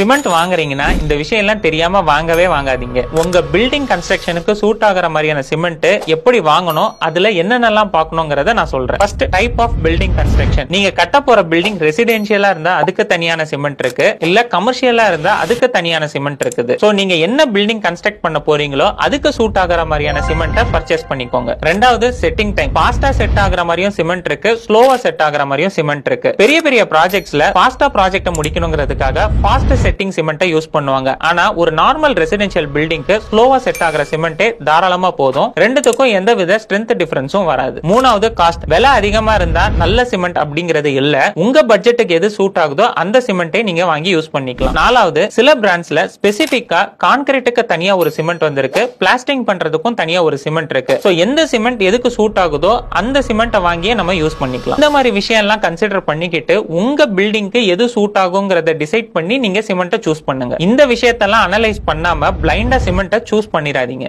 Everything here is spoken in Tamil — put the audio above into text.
சிமெண்ட் வாங்குறீங்கன்னா இந்த விஷயம் எல்லாம் தெரியாம வாங்கவே வாங்காதீங்க. உங்க பில்டிங் கன்ஸ்ட்ரக்ஷனுக்கு சூட் ஆகிற மாதிரியான சிமெண்ட் எப்படி வாங்கணும், அதுல என்னென்னலாம் பார்க்கணும்ங்கறத நான் சொல்றேன். First type of building construction. நீங்க கட்ட போற பில்டிங் ரெசிடென்ஷியலா இருந்தா அதுக்கு தனியான சிமெண்ட் இருக்கு, இல்ல கமர்ஷியலா இருந்தா அதுக்கு தனியான சிமெண்ட் இருக்குது. சோ நீங்க என்ன பில்டிங் கன்ஸ்ட்ரக்ட் பண்ண போறீங்களோ அதுக்கு சூட் ஆகிற மாதிரியான சிமெண்ட்டை பர்ச்சேஸ் பண்ணிக்கோங்க. ரெண்டாவது செட்டிங் டைம். ஃபாஸ்டா செட் ஆகிற மாதிரியும் சிமெண்ட் இருக்கு, ஸ்லோவா செட் ஆகிற மாதிரியும் சிமெண்ட் இருக்கு. பெரிய பெரிய ப்ராஜெக்ட்ஸ்ல ஃபாஸ்டா ப்ராஜெக்ட் முடிக்கணும்ங்கிறதுக்காக ஃபாஸ்ட் செட்டிங் சிமெண்ட்டை யூஸ் பண்ணுவாங்க. ஆனா ஒரு நார்மல் ரெசிடென்ஷியல் பில்டிங்க்கு ஸ்லோவா செட் ஆகிற சிமெண்ட்டே தாராளமா போதும். ரெண்டுத்துக்கும் எந்தவித ஸ்ட்ரென்த் டிஃபரன்ஸும் வராது. மூணாவது காஸ்ட். விலை அதிகமா இருந்தா நல்ல சிமெண்ட் அப்படிங்கிறது இல்ல. உங்க பட்ஜெட்டுக்கு எது சூட் ஆகுதோ அந்த சிமெண்ட்டை நீங்க வாங்கி யூஸ் பண்ணிக்கலாம். நாலாவது, சில பிராண்ட்ஸ்ல ஸ்பெசிபிக்கா கான்கிரீட்டுக்கு தனியா ஒரு சிமெண்ட் வந்திருக்கு, பிளாஸ்டிங் பண்றதுக்கும் தனியா ஒரு சிமெண்ட் இருக்கு. சோ எந்த சிமெண்ட் எதுக்கு சூட் ஆகுதோ அந்த சிமெண்ட்டை வாங்கி நம்ம யூஸ் பண்ணிக்கலாம். இந்த மாதிரி விஷயம் எல்லாம் கன்சிடர் பண்ணிக்கிட்டு உங்க பில்டிங்க்கு எது சூட் ஆகும்ங்கறத டிசைட் பண்ணி நீங்க சிமெண்ட்டை சூஸ் பண்ணுங்க. இந்த விஷயத்தெல்லாம் அனலைஸ் பண்ணாம பிளைண்டா சிமெண்ட்டை சூஸ் பண்ணிடாதீங்க.